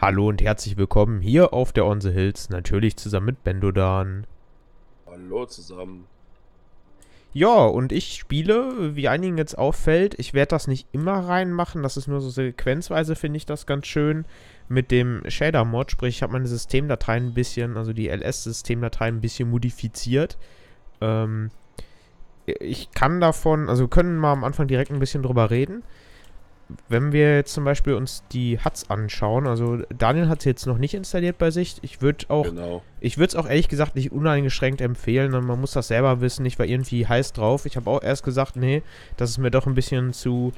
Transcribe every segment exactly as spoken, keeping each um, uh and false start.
Hallo und herzlich willkommen hier auf der On the Hills, natürlich zusammen mit Bendodan. Hallo zusammen. Ja, und ich spiele, wie einigen jetzt auffällt, ich werde das nicht immer reinmachen, das ist nur so sequenzweise, finde ich das ganz schön, mit dem Shadermod, sprich ich habe meine Systemdateien ein bisschen, also die L S-Systemdateien ein bisschen modifiziert. Ähm, ich kann davon, also wir können mal am Anfang direkt ein bisschen drüber reden. Wenn wir jetzt zum Beispiel uns die H U Ds anschauen, also Daniel hat es jetzt noch nicht installiert bei sich, ich würde auch, genau. ich würde es auch ehrlich gesagt nicht uneingeschränkt empfehlen, man muss das selber wissen, ich war irgendwie heiß drauf, ich habe auch erst gesagt, nee, das ist mir doch ein bisschen zu,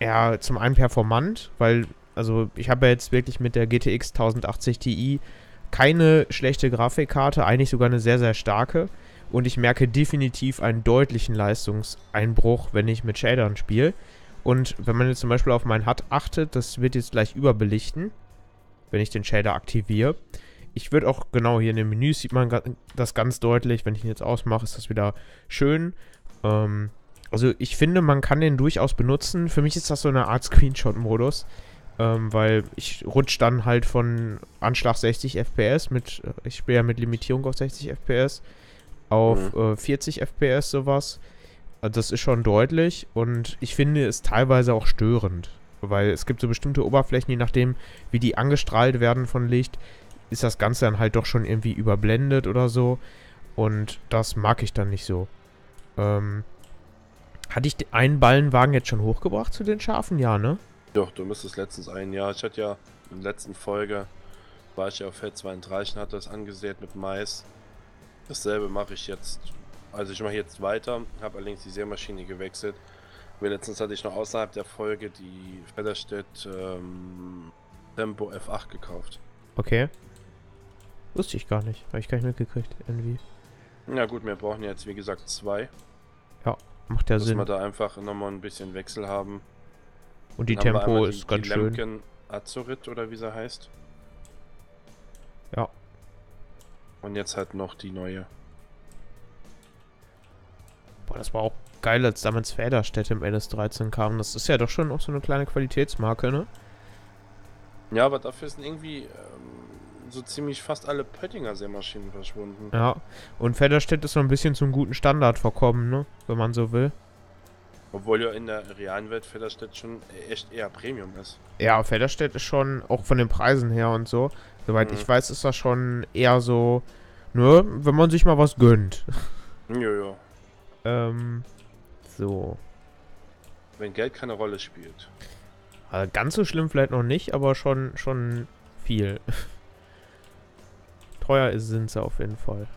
ja, zum einen performant, weil, also ich habe ja jetzt wirklich mit der G T X tausendachtzig Ti keine schlechte Grafikkarte, eigentlich sogar eine sehr, sehr starke und ich merke definitiv einen deutlichen Leistungseinbruch, wenn ich mit Shadern spiele. Und wenn man jetzt zum Beispiel auf meinen H U D achtet, das wird jetzt gleich überbelichten, wenn ich den Shader aktiviere. Ich würde auch, genau hier in den Menüs sieht man das ganz deutlich, wenn ich ihn jetzt ausmache, ist das wieder schön. Ähm, also ich finde, man kann den durchaus benutzen. Für mich ist das so eine Art Screenshot-Modus, ähm, weil ich rutsche dann halt von Anschlag sechzig F P S, mit, ich spiele ja mit Limitierung auf sechzig F P S, auf mhm. äh, vierzig F P S sowas. Das ist schon deutlich und ich finde es teilweise auch störend, weil es gibt so bestimmte Oberflächen, je nachdem wie die angestrahlt werden von Licht, ist das Ganze dann halt doch schon irgendwie überblendet oder so und das mag ich dann nicht so. Ähm, hatte ich einen Ballenwagen jetzt schon hochgebracht zu den Schafen? Ja, ne? Doch, du müsstest letztens einen, ja, ich hatte ja in der letzten Folge, war ich ja auf Feld zweiunddreißig und hatte das angesät mit Mais. Dasselbe mache ich jetzt. Also ich mache jetzt weiter, habe allerdings die Sämaschine gewechselt. Weil letztens hatte ich noch außerhalb der Folge die Federstedt ähm, Tempo F acht gekauft. Okay. Wusste ich gar nicht, habe ich gar nicht mitgekriegt, irgendwie. Na gut, wir brauchen jetzt wie gesagt zwei. Ja, macht ja Sinn. Dass wir da einfach nochmal ein bisschen Wechsel haben. Und die Tempo ist ganz schön. Die Lemken Azurit oder wie sie heißt. Ja. Und jetzt halt noch die neue. Boah, das war auch geil, als damals Federstedt im L S dreizehn kam. Das ist ja doch schon auch so eine kleine Qualitätsmarke, ne? Ja, aber dafür sind irgendwie ähm, so ziemlich fast alle Pöttinger Sämaschinen verschwunden. Ja, und Federstedt ist so ein bisschen zum guten Standard verkommen, ne? Wenn man so will. Obwohl ja in der realen Welt Federstedt schon echt eher Premium ist. Ja, Federstedt ist schon, auch von den Preisen her und so. Soweit mhm. ich weiß, ist das schon eher so, ne? Wenn man sich mal was gönnt. Jojo. Ja, so. Wenn Geld keine Rolle spielt. Also ganz so schlimm vielleicht noch nicht, aber schon, schon viel. Teuer sind sie auf jeden Fall.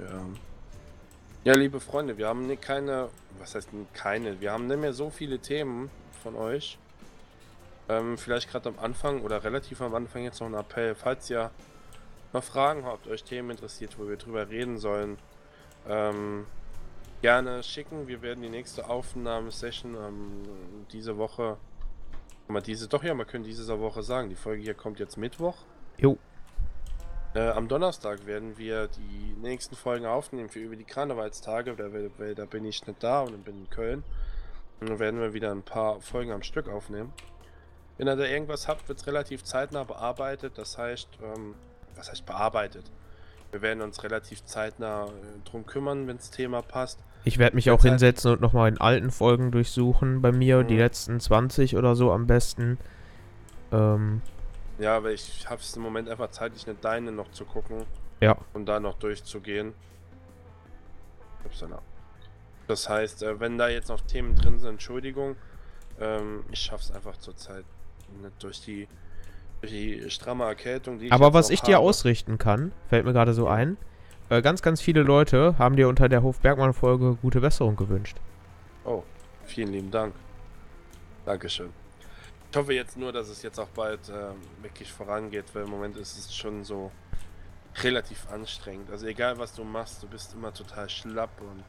Ja. Ja, liebe Freunde, wir haben keine, was heißt keine, wir haben nicht mehr so viele Themen von euch. Ähm, vielleicht gerade am Anfang oder relativ am Anfang jetzt noch ein Appell, falls ihr noch Fragen habt, euch Themen interessiert, wo wir drüber reden sollen. Ähm, gerne schicken. Wir werden die nächste Aufnahmesession ähm, diese Woche, mal diese, doch ja, wir können diese Woche sagen. Die Folge hier kommt jetzt Mittwoch. Jo. Äh, am Donnerstag werden wir die nächsten Folgen aufnehmen für über die Karnevalstage, weil, weil da bin ich nicht da und bin in Köln. Und dann werden wir wieder ein paar Folgen am Stück aufnehmen. Wenn ihr da irgendwas habt, wird es relativ zeitnah bearbeitet. Das heißt, ähm, was heißt bearbeitet? Wir werden uns relativ zeitnah drum kümmern, wenn das Thema passt. Ich werde mich auch hinsetzen und nochmal in alten Folgen durchsuchen bei mir, mhm. die letzten zwanzig oder so am besten. Ähm. Ja, weil ich habe es im Moment einfach zeitlich nicht, deine noch zu gucken. Ja. Und da noch durchzugehen. Upsala. Das heißt, wenn da jetzt noch Themen drin sind, Entschuldigung, ich schaffe es einfach zurzeit nicht durch die... die stramme Erkältung, die ich Aber was ich habe. dir ausrichten kann, fällt mir gerade so ein, äh, ganz, ganz viele Leute haben dir unter der Hof-Bergmann-Folge gute Besserung gewünscht. Oh, vielen lieben Dank. Dankeschön. Ich hoffe jetzt nur, dass es jetzt auch bald äh, wirklich vorangeht, weil im Moment ist es schon so relativ anstrengend. Also egal, was du machst, du bist immer total schlapp und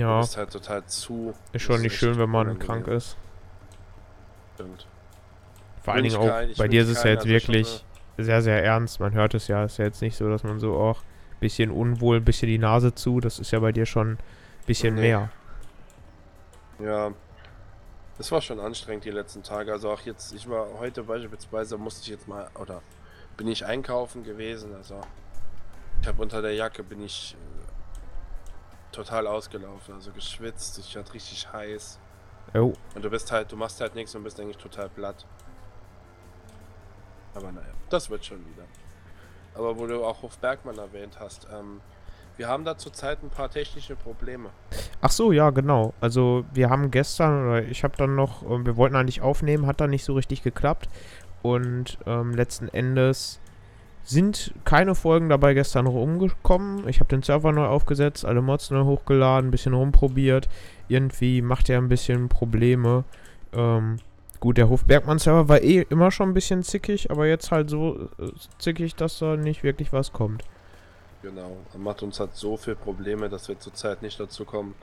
ja. du bist halt total zu. Ist schon nicht schön, wenn man krank ist. Stimmt. Vor allen Dingen auch, bei dir ist es ja jetzt wirklich sehr, sehr ernst. Man hört es ja, ist ja jetzt nicht so, dass man so auch ein bisschen unwohl, ein bisschen die Nase zu. Das ist ja bei dir schon ein bisschen mehr. Ja. Das war schon anstrengend die letzten Tage. Also auch jetzt, ich war heute beispielsweise, musste ich jetzt mal, oder bin ich einkaufen gewesen. Also ich habe unter der Jacke, bin ich äh, total ausgelaufen, also geschwitzt. Ich hatte richtig heiß. Oh. Und du bist halt, du machst halt nichts und bist eigentlich total platt. Aber naja, das wird schon wieder. Aber wo du auch Hof Bergmann erwähnt hast, ähm, wir haben da zurzeit ein paar technische Probleme. Ach so, ja, genau. Also wir haben gestern, oder ich habe dann noch, wir wollten eigentlich aufnehmen, hat dann nicht so richtig geklappt. Und ähm, letzten Endes sind keine Folgen dabei gestern rumgekommen. Ich habe den Server neu aufgesetzt, alle Mods neu hochgeladen, ein bisschen rumprobiert. Irgendwie macht er ein bisschen Probleme. Ähm, gut, der Hofbergmann-Server war eh immer schon ein bisschen zickig, aber jetzt halt so äh, zickig, dass da nicht wirklich was kommt. Genau, macht uns halt so viele Probleme, dass wir zurzeit nicht dazu kommen,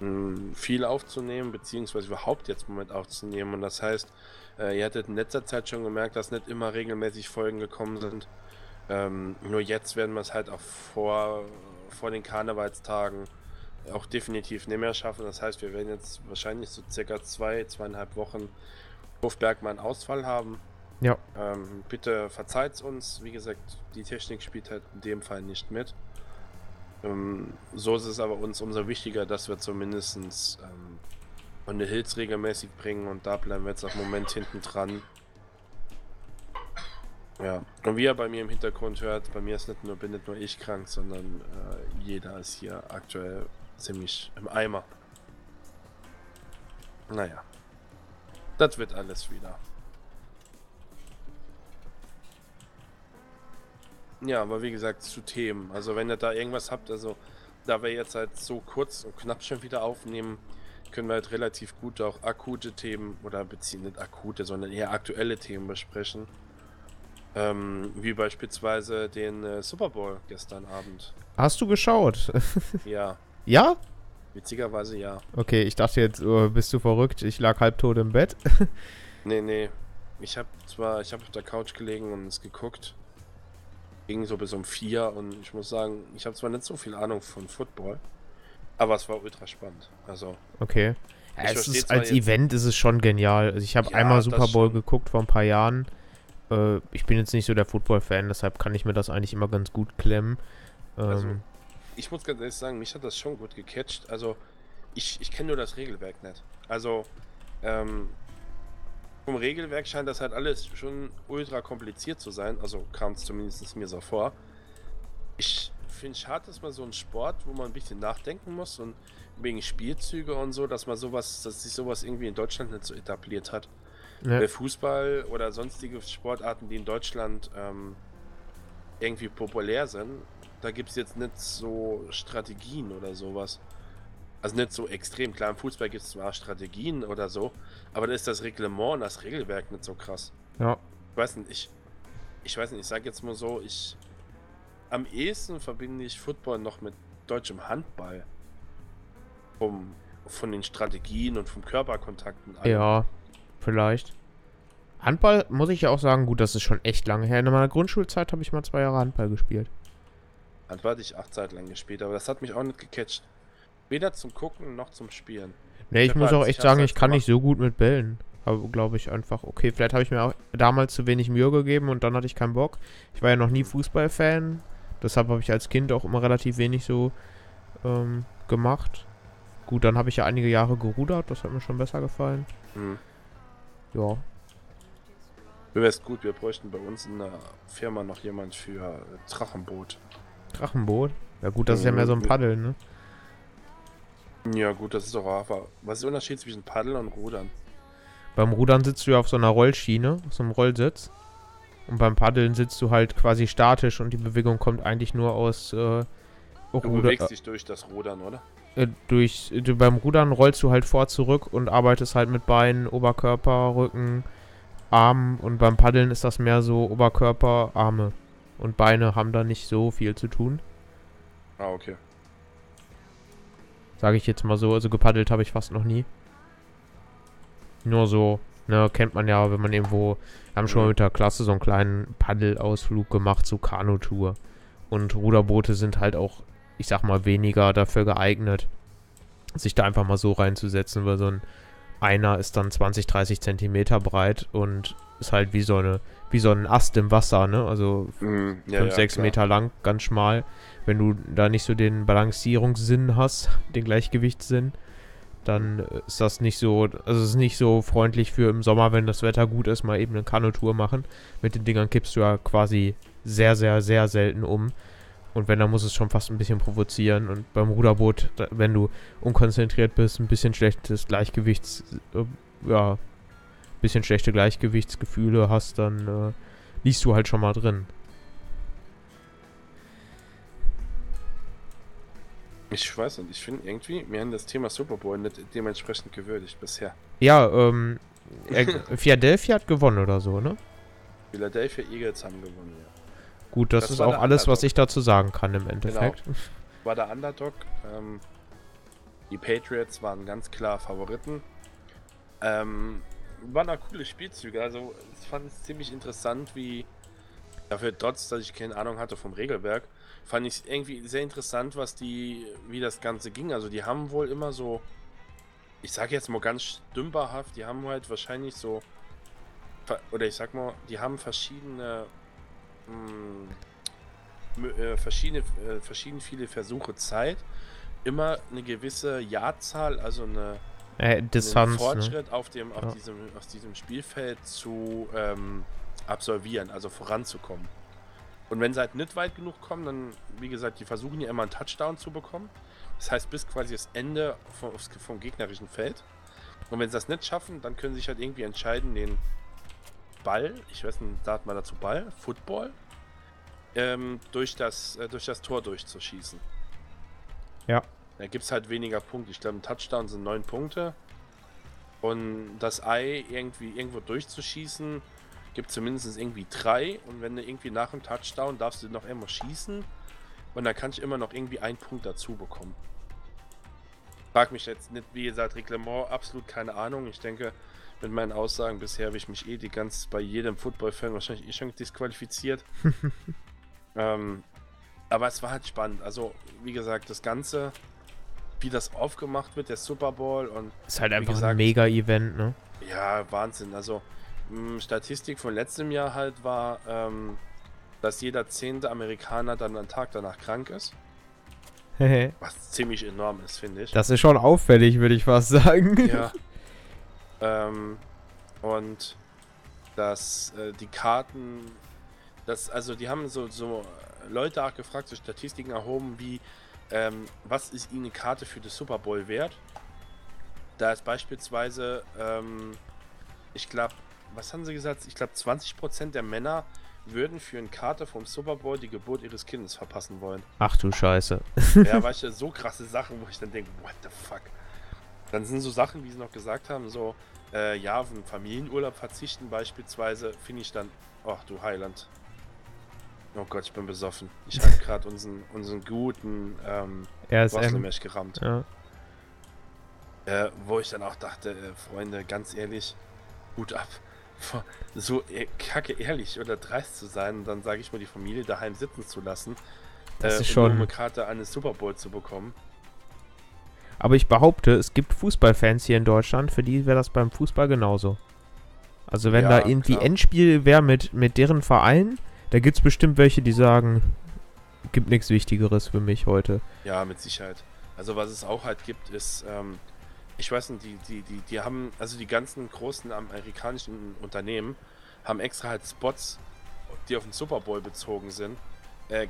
mh, viel aufzunehmen, beziehungsweise überhaupt jetzt im Moment aufzunehmen. Und das heißt, ihr hattet in letzter Zeit schon gemerkt, dass nicht immer regelmäßig Folgen gekommen sind. Ähm, nur jetzt werden wir es halt auch vor, vor den Karnevalstagen auch definitiv nicht mehr schaffen. Das heißt, wir werden jetzt wahrscheinlich so circa zwei, zweieinhalb Wochen Hofbergmann Ausfall haben. Ja. Ähm, bitte verzeiht uns. Wie gesagt, die Technik spielt halt in dem Fall nicht mit. Ähm, so ist es aber uns umso wichtiger, dass wir zumindestens Ähm, On the Hills regelmäßig bringen, und da bleiben wir jetzt auch im Moment hinten dran. Ja, und wie ihr bei mir im Hintergrund hört, bei mir ist nicht nur, bin nicht nur ich krank, sondern äh, jeder ist hier aktuell ziemlich im Eimer. Naja, das wird alles wieder. Ja, aber wie gesagt, zu Themen. Also wenn ihr da irgendwas habt, also da wir jetzt halt so kurz und knapp schon wieder aufnehmen, können wir halt relativ gut auch akute Themen oder beziehen, nicht akute, sondern eher aktuelle Themen besprechen. Ähm, wie beispielsweise den äh, Super Bowl gestern Abend. Hast du geschaut? Ja. Ja? Witzigerweise ja. Okay, ich dachte jetzt, oh, bist du verrückt? Ich lag halbtot im Bett. Nee, nee. Ich habe zwar, ich habe auf der Couch gelegen und es geguckt. Ging so bis um vier und ich muss sagen, ich habe zwar nicht so viel Ahnung von Football, aber es war ultra spannend. Also okay. Ja, es ist, als Event ist es schon genial. Also ich habe ja, einmal Super Bowl geguckt vor ein paar Jahren. Äh, ich bin jetzt nicht so der Football-Fan, deshalb kann ich mir das eigentlich immer ganz gut klemmen. Ähm, also, ich muss ganz ehrlich sagen, mich hat das schon gut gecatcht. Also ich, ich kenne nur das Regelwerk nicht. Also ähm, vom Regelwerk scheint das halt alles schon ultra kompliziert zu sein. Also kam es zumindest mir so vor. Ich finde es schade, dass man so einen Sport, wo man ein bisschen nachdenken muss und wegen Spielzüge und so, dass man sowas, dass sich sowas irgendwie in Deutschland nicht so etabliert hat. Ja. Weil Fußball oder sonstige Sportarten, die in Deutschland ähm, irgendwie populär sind, da gibt es jetzt nicht so Strategien oder sowas. Also nicht so extrem. Klar, im Fußball gibt es zwar Strategien oder so, aber da ist das Reglement und das Regelwerk nicht so krass. Ja. Ich weiß nicht, ich, ich weiß nicht, ich sag jetzt mal so, ich am ehesten verbinde ich Football noch mit deutschem Handball. Um, von den Strategien und vom Körperkontakten. Ja, vielleicht. Handball muss ich ja auch sagen, gut, das ist schon echt lange her. In meiner Grundschulzeit habe ich mal zwei Jahre Handball gespielt. Handball hatte ich acht Zeit lang gespielt, aber das hat mich auch nicht gecatcht. Weder zum Gucken noch zum Spielen. Nee, ich, ich muss auch echt sagen, ich kann nicht so gut mit Bällen. Aber glaube ich einfach, okay, vielleicht habe ich mir auch damals zu wenig Mühe gegeben und dann hatte ich keinen Bock. Ich war ja noch nie Fußballfan, deshalb habe ich als Kind auch immer relativ wenig so ähm, gemacht. Gut, dann habe ich ja einige Jahre gerudert, das hat mir schon besser gefallen. Mhm. Ja. Du wärst gut, wir bräuchten bei uns in der Firma noch jemand für Drachenboot. Drachenboot? Ja gut, das mhm. ist ja mehr so ein Paddeln, ne? Ja gut, das ist doch einfach. Was ist der Unterschied zwischen Paddeln und Rudern? Beim Rudern sitzt du ja auf so einer Rollschiene, auf so einem Rollsitz. Und beim Paddeln sitzt du halt quasi statisch und die Bewegung kommt eigentlich nur aus äh, Ruder. Du bewegst dich durch das Rudern, oder? Äh, durch, du, beim Rudern rollst du halt vor, zurück und arbeitest halt mit Beinen, Oberkörper, Rücken, Armen. Und beim Paddeln ist das mehr so Oberkörper, Arme. Und Beine haben da nicht so viel zu tun. Ah, okay. Sage ich jetzt mal so, also gepaddelt habe ich fast noch nie. Nur so, ne, kennt man ja, wenn man irgendwo, wir haben schon mal mit der Klasse so einen kleinen Paddelausflug gemacht, so Kanutour. Und Ruderboote sind halt auch, ich sag mal, weniger dafür geeignet, sich da einfach mal so reinzusetzen, weil so ein einer ist dann zwanzig, dreißig Zentimeter breit und ist halt wie so eine, wie so ein Ast im Wasser, ne? Also fünf, ja, ja, sechs klar. Meter lang, ganz schmal. Wenn du da nicht so den Balancierungssinn hast, den Gleichgewichtssinn, dann ist das nicht so, also es ist nicht so freundlich für im Sommer, wenn das Wetter gut ist, mal eben eine Kanutour machen. Mit den Dingern kippst du ja quasi sehr, sehr, sehr selten um. Und wenn, dann muss es schon fast ein bisschen provozieren. Und beim Ruderboot, da, wenn du unkonzentriert bist, ein bisschen schlechtes Gleichgewichts, äh, ja, ein bisschen schlechte Gleichgewichtsgefühle hast, dann äh, liegst du halt schon mal drin. Ich weiß nicht, ich finde irgendwie, wir haben das Thema Super Bowl nicht dementsprechend gewürdigt bisher. Ja, ähm, Philadelphia hat gewonnen oder so, ne? Philadelphia Eagles haben gewonnen, ja. Gut, das, das ist auch alles, Underdog. Was ich dazu sagen kann im Endeffekt. Genau. War der Underdog. Ähm, die Patriots waren ganz klar Favoriten. Ähm, waren auch coole Spielzüge. Also ich fand es ziemlich interessant, wie dafür, trotz, dass ich keine Ahnung hatte vom Regelwerk, fand ich es irgendwie sehr interessant, was die, wie das Ganze ging. Also die haben wohl immer so, ich sage jetzt mal ganz stümperhaft, die haben halt wahrscheinlich so, oder ich sag mal, die haben verschiedene Äh, verschiedene, äh, verschieden viele Versuche Zeit, immer eine gewisse Jahrzahl, also eine äh, Distanz, einen Fortschritt, ne? auf, dem, auf, ja. diesem, auf diesem Spielfeld zu ähm, absolvieren, also voranzukommen. Und wenn sie halt nicht weit genug kommen, dann, wie gesagt, die versuchen ja immer einen Touchdown zu bekommen. Das heißt, bis quasi das Ende vom, vom gegnerischen Feld. Und wenn sie das nicht schaffen, dann können sie sich halt irgendwie entscheiden, den Ball, ich weiß nicht, sagt man dazu Ball, Football, ähm, durch das äh, durch das Tor durchzuschießen. Ja. Da gibt es halt weniger Punkte. Ich glaube, ein Touchdown sind neun Punkte. Und das Ei irgendwie irgendwo durchzuschießen, gibt zumindest irgendwie drei. Und wenn du irgendwie nach dem Touchdown darfst du noch immer schießen. Und dann kannst du immer noch irgendwie einen Punkt dazu bekommen. Frag mich jetzt nicht, wie gesagt, Reglement, absolut keine Ahnung. Ich denke, mit meinen Aussagen bisher habe ich mich eh die ganz bei jedem Football-Fan wahrscheinlich eh schon disqualifiziert. ähm, aber es war halt spannend. Also, wie gesagt, das Ganze, wie das aufgemacht wird, der Super Bowl und. Ist halt einfach gesagt, ein Mega-Event, ne? Ja, Wahnsinn. Also, mh, Statistik von letztem Jahr halt war, ähm, dass jeder zehnte Amerikaner dann am Tag danach krank ist. Was ziemlich enorm ist, finde ich. Das ist schon auffällig, würde ich fast sagen. Ja. Ähm, und dass äh, die Karten, das, also die haben so, so Leute auch gefragt, so Statistiken erhoben wie, ähm, was ist ihnen eine Karte für den Super Bowl wert? Da ist beispielsweise, ähm, ich glaube, was haben sie gesagt? Ich glaube, zwanzig Prozent der Männer würden für eine Karte vom Super Bowl die Geburt ihres Kindes verpassen wollen. Ach du Scheiße. Ja, weißt du, so krasse Sachen, wo ich dann denke, what the fuck? Dann sind so Sachen, wie sie noch gesagt haben, so, äh, ja, auf einen Familienurlaub verzichten beispielsweise, finde ich dann, ach du Heiland. Oh Gott, ich bin besoffen. Ich habe gerade unseren, unseren guten ähm, Bosselmesch gerammt. Ja. Äh, wo ich dann auch dachte, äh, Freunde, ganz ehrlich, Hut ab. So äh, kacke ehrlich oder dreist zu sein, dann sage ich mal, die Familie daheim sitzen zu lassen, das äh, ist schon... um eine Karte an den Super Bowl zu bekommen. Aber ich behaupte, es gibt Fußballfans hier in Deutschland, für die wäre das beim Fußball genauso. Also wenn ja, da irgendwie klar. Endspiel wäre mit, mit deren Verein, da gibt es bestimmt welche, die sagen, gibt nichts Wichtigeres für mich heute. Ja, mit Sicherheit. Also was es auch halt gibt, ist, ähm, ich weiß nicht, die, die, die, die haben, also die ganzen großen amerikanischen Unternehmen haben extra halt Spots, die auf den Super Bowl bezogen sind,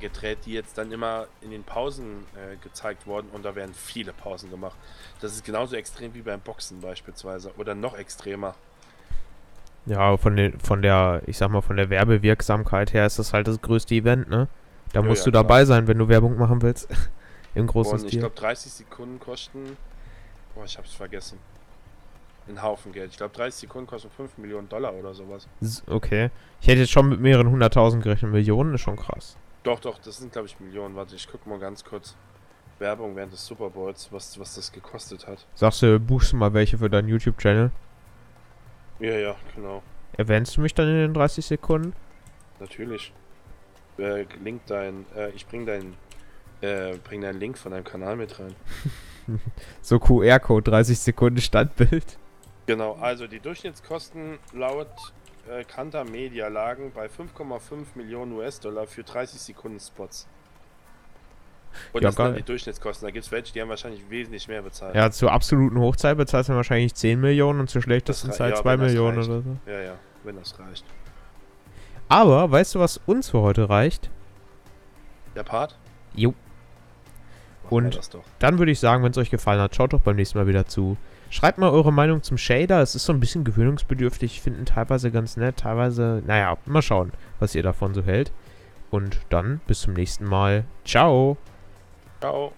gedreht, die jetzt dann immer in den Pausen äh, gezeigt wurden und da werden viele Pausen gemacht. Das ist genauso extrem wie beim Boxen beispielsweise oder noch extremer. Ja, von, den, von der, ich sag mal, von der Werbewirksamkeit her ist das halt das größte Event, ne? Da ja, musst ja, du dabei klar. sein, wenn du Werbung machen willst. Im großen Boah, Stil. Ich glaube dreißig Sekunden kosten, boah, ich hab's vergessen, einen Haufen Geld. Ich glaube dreißig Sekunden kosten fünf Millionen Dollar oder sowas. Okay. Ich hätte jetzt schon mit mehreren hunderttausend gerechnet. Millionen ist schon krass. Doch, doch, das sind glaube ich Millionen. Warte, ich guck mal ganz kurz. Werbung während des Super Bowls, was, was das gekostet hat. Sagst du, buchst du mal welche für deinen YouTube-Channel? Ja, ja, genau. Erwähnst du mich dann in den dreißig Sekunden? Natürlich. Äh, link dein, äh, ich bring deinen, äh, bring deinen Link von deinem Kanal mit rein. So Q R-Code, dreißig Sekunden Standbild. Genau, also die Durchschnittskosten laut äh, Kanter Media lagen bei fünf Komma fünf Millionen U S-Dollar für dreißig Sekunden Spots. Und ja, das sind dann die Durchschnittskosten. Da gibt es welche, die haben wahrscheinlich wesentlich mehr bezahlt. Ja, zur absoluten Hochzeit bezahlt man wahrscheinlich zehn Millionen und zur schlechtesten Zeit ja, zwei Millionen reicht. Oder so. Ja, ja, wenn das reicht. Aber, weißt du, was uns für heute reicht? Der Part? Jo. Und dann würde ich sagen, wenn es euch gefallen hat, schaut doch beim nächsten Mal wieder zu. Schreibt mal eure Meinung zum Shader. Es ist so ein bisschen gewöhnungsbedürftig. Ich finde ihn teilweise ganz nett, teilweise... Naja, mal schauen, was ihr davon so hält. Und dann bis zum nächsten Mal. Ciao. Ciao.